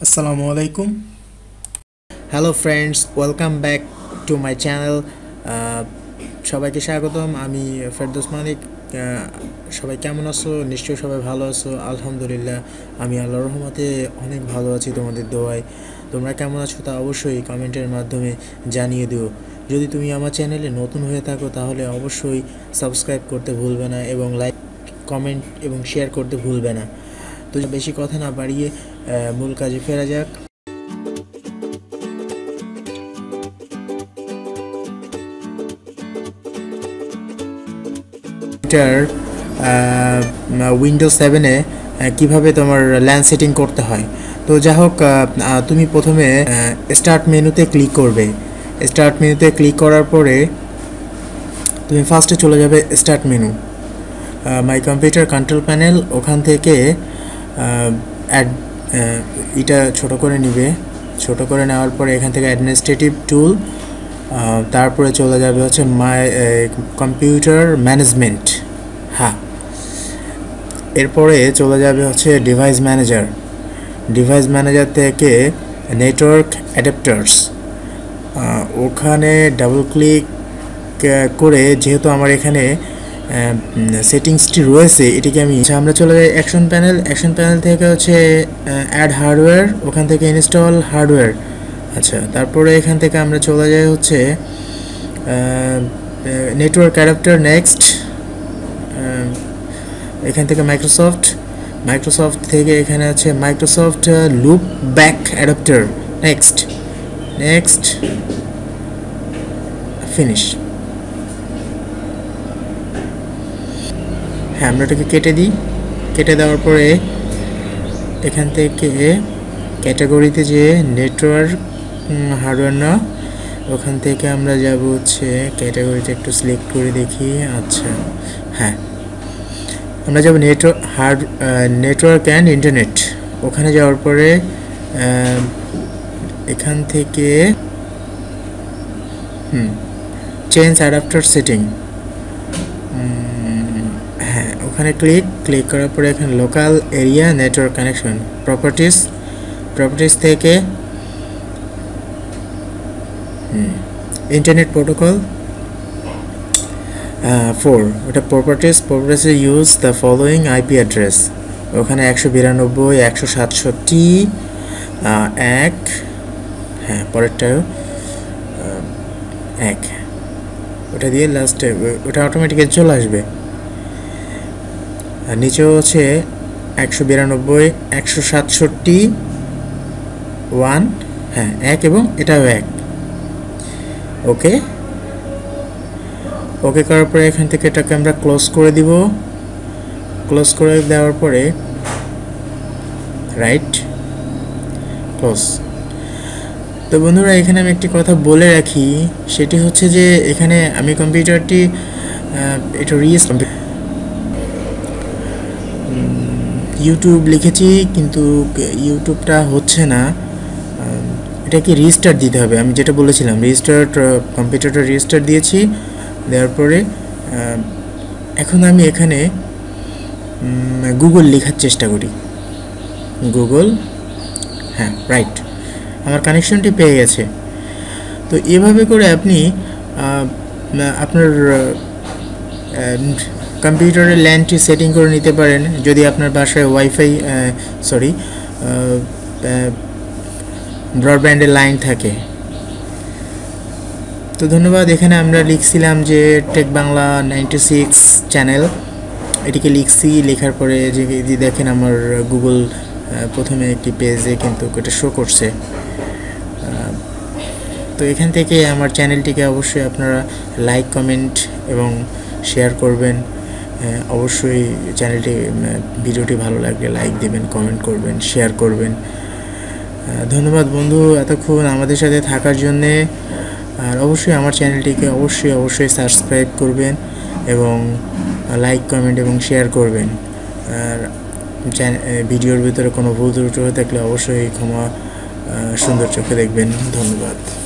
Assalamualaikum. Hello friends, welcome back to my channel. সবাইকে স্বাগতম, আমি ফেরদৌস মানিক। সবাই কেমন আছো? নিশ্চয়ই সবাই ভালো আছো। আলহামদুলিল্লাহ, আমি আল্লাহর রহমতে অনেক ভালো আছি তোমাদের দোয়ায়। তোমরা কেমন আছো তা অবশ্যই কমেন্টের মাধ্যমে জানিয়ে দিও। যদি তুমি আমার চ্যানেলে নতুন হয়ে থাকো তাহলে অবশ্যই সাবস্ক্রাইব করতে ভুলবে না এবং লাইক, কমেন্ট এবং শেয়ার করতে ভুলবে না। তো বেশি কথা না বাড়িয়ে মূল কাজে ফেরা যাক। উইন্ডোজ 7-এ কীভাবে তোমার ল্যান সেটিং করতে হয়। তো যা হোক, তুমি প্রথমে স্টার্ট মেনুতে ক্লিক করবে। স্টার্ট মেনুতে ক্লিক করার পরে তুমি ফার্স্টে চলে যাবে start menu, my computer control panel. ওখান থেকে এটা ছোট করে নিবে। ছোট করে নেওয়ার পরে এখান থেকে অ্যাডমিনিস্ট্রেটিভ টুল, তারপরে চলে যাবে হচ্ছে মাই কম্পিউটার ম্যানেজমেন্ট। হ্যাঁ, এরপরে চলে যাবে হচ্ছে ডিভাইস ম্যানেজার। ডিভাইস ম্যানেজার থেকে নেটওয়ার্ক অ্যাডাপ্টার্স, ওখানে ডাবল ক্লিক করে, যেহেতু আমার এখানে সেটিংসটি রয়েছে এটিকে আমি সামনে চলে যাই। অ্যাকশন প্যানেল, অ্যাকশন প্যানেল থেকে হচ্ছে অ্যাড হার্ডওয়্যার, ওখান থেকে ইনস্টল হার্ডওয়্যার। আচ্ছা, তারপরে এখান থেকে আমরা চলে যাই হচ্ছে নেটওয়ার্ক অ্যাডাপ্টার, নেক্সট। এখান থেকে মাইক্রোসফট, মাইক্রোসফট থেকে এখানে আছে Microsoft loop back adapter, next next, finish. হ্যাঁ, আমরা এটাকে কেটে দিই। কেটে দেওয়ার পরে এখান থেকে ক্যাটাগরিতে যে নেটওয়ার্ক হার্ডওয়্যার না, ওখান থেকে আমরা যাব হচ্ছে ক্যাটাগরিটা একটু সিলেক্ট করে দেখি। আচ্ছা, হ্যাঁ, আমরা যাব নেটওয়ার্ক অ্যান্ড ইন্টারনেট। ওখানে যাওয়ার পরে এখান থেকে চেঞ্জ অ্যাডাপ্টার সেটিং, হ্যাঁ, ওখানে ক্লিক করার পরে এখানে local area network connection, properties, properties থেকে ইন্টারনেট প্রোটোকল 4, ওটা প্রপার্টিস। প্রপার্টিসে use the following IP address, ওখানে 192.167.1, হ্যাঁ, পরেরটাও 1, ওটা দিয়ে লাস্টে ওটা অটোমেটিক্যালি চলে আসবে। আর নিচেও হচ্ছে 192.167.1, হ্যাঁ, 1 এবং এটাও 1। ওকে, ওকে করার পরে এখান থেকে এটাকে আমরা ক্লোজ করে দিব। ক্লোজ করে দেওয়ার পরে রাইট ক্লোজ। তো বন্ধুরা, এখানে আমি একটি কথা বলে রাখি, সেটি হচ্ছে যে এখানে আমি কম্পিউটারটি এটা ইউটিউব লিখেছি, কিন্তু ইউটিউবটা হচ্ছে না। এটাকে রেজিস্টার দিতে হবে, আমি যেটা বলেছিলাম রেজিস্টার, কম্পিউটারটা রেজিস্টার দিয়েছি। দেওয়ার পরে এখন আমি এখানে গুগল লেখার চেষ্টা করি, গুগল, হ্যাঁ, রাইট, আমার কানেকশনটি পেয়ে গেছে। তো এভাবে করে আপনি আপনার কম্পিউটারের ল্যানটি সেটিং করে নিতে পারেন। যদি আপনার বাসায় ওয়াইফাই, সরি, ব্রডব্যান্ডের লাইন থাকে। তো ধন্যবাদ। এখানে আমরা লিখছিলাম যে TechBangla96 চ্যানেল, এটিকে লিখছি। লেখার পরে যে দেখেন আমার গুগল প্রথমে একটি পেজে কিন্তু এটা শো করছে। তো এখান থেকে আমার চ্যানেলটিকে অবশ্যই আপনারা লাইক, কমেন্ট এবং শেয়ার করবেন। অবশ্যই চ্যানেলটি, ভিডিওটি ভালো লাগলে লাইক দেবেন, কমেন্ট করবেন, শেয়ার করবেন। ধন্যবাদ বন্ধু এতক্ষণ আমাদের সাথে থাকার জন্যে। আর অবশ্যই আমার চ্যানেলটিকে অবশ্যই সাবস্ক্রাইব করবেন এবং লাইক, কমেন্ট এবং শেয়ার করবেন। আর ভিডিওর ভিতরে কোনো ভুল ত্রুটি হয়ে থাকলে অবশ্যই ক্ষমা সুন্দর চোখে দেখবেন। ধন্যবাদ।